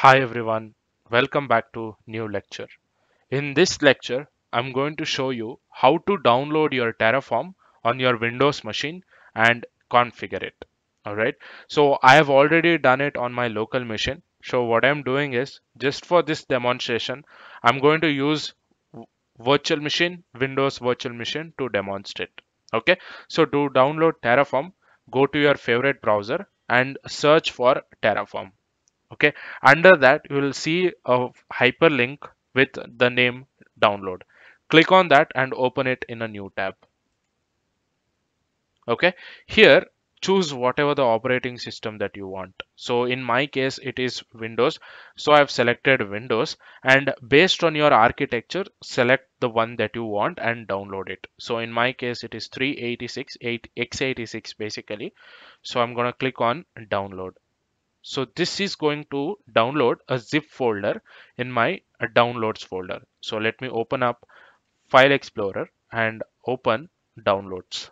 Hi everyone, welcome back to new lecture. In this lecture, I'm going to show you how to download your Terraform on your Windows machine and configure it. Alright, so I have already done it on my local machine. So what I'm doing is, just for this demonstration, I'm going to use virtual machine, Windows virtual machine to demonstrate. Okay, so to download Terraform, go to your favorite browser and search for Terraform. Okay, under that you will see a hyperlink with the name download. Click on that and open it in a new tab. Okay, here choose whatever the operating system that you want. So in my case it is Windows, so I have selected Windows, and based on your architecture select the one that you want and download it. So in my case it is 386 x86 basically. So I'm gonna click on download. So this is going to download a zip folder in my downloads folder. So let me open up File Explorer and open downloads.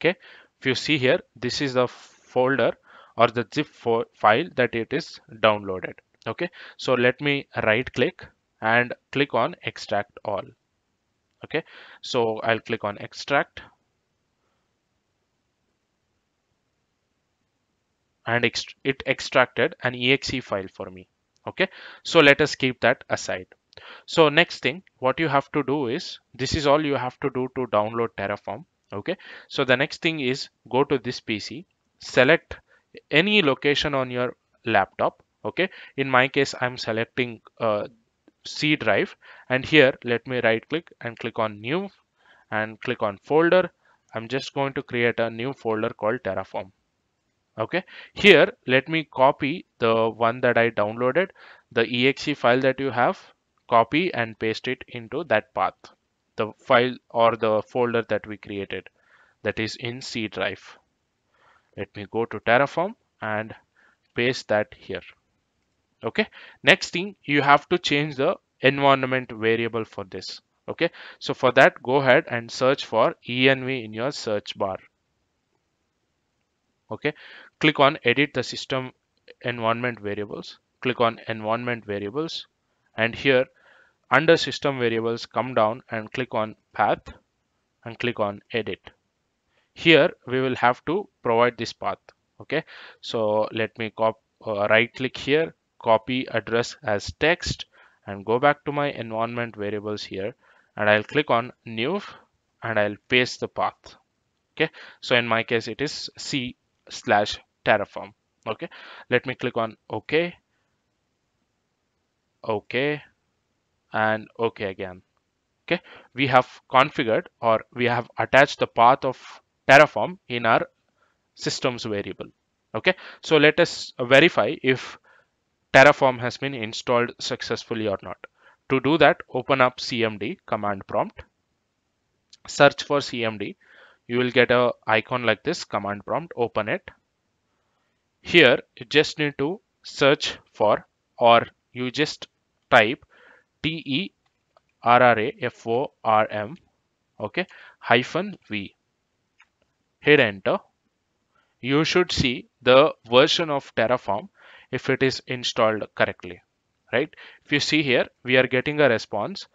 Okay, if you see here, this is the folder or the zip file that it is downloaded. Okay, so let me right click and click on extract all. Okay, so I'll click on extract and it extracted an exe file for me. Okay, so let us keep that aside. So next thing what you have to do is, this is all you have to do to download Terraform. Okay, so the next thing is, go to this PC, select any location on your laptop. Okay, in my case I'm selecting C drive, and here let me right click and click on new and click on folder. I'm just going to create a new folder called Terraform. Okay, here let me copy the one that I downloaded, the exe file that you have, copy and paste it into that path, the file or the folder that we created, that is in C drive. Let me go to Terraform and paste that here. Okay, next thing, you have to change the environment variable for this. Okay, so for that go ahead and search for env in your search bar. Okay, click on edit the system environment variables, click on environment variables, and here under system variables come down and click on path and click on edit. Here we will have to provide this path. Okay, so let me right click here, copy address as text, and go back to my environment variables here, and I'll click on new and I'll paste the path. Okay, so in my case it is C/Terraform. Okay, let me click on OK, OK, and OK again. Okay, we have configured or we have attached the path of Terraform in our systems variable. Okay, so let us verify if Terraform has been installed successfully or not. To do that, open up CMD command prompt, search for CMD. You will get an icon like this, command prompt, open it. Here you just need to search for, or you just type Terraform, okay, -v. Hit enter. You should see the version of Terraform if it is installed correctly, right? If you see here, we are getting a response.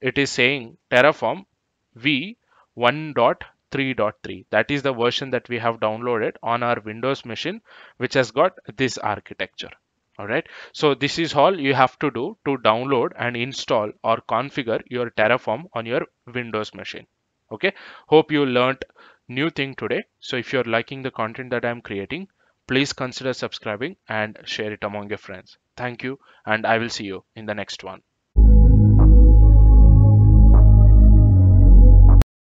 It is saying Terraform v 1.3.3. That is the version that we have downloaded on our Windows machine, which has got this architecture. All right, so this is all you have to do to download and install or configure your Terraform on your Windows machine. Okay, hope you learned new thing today. So if you're liking the content that I'm creating, please consider subscribing and share it among your friends. Thank you, and I will see you in the next one.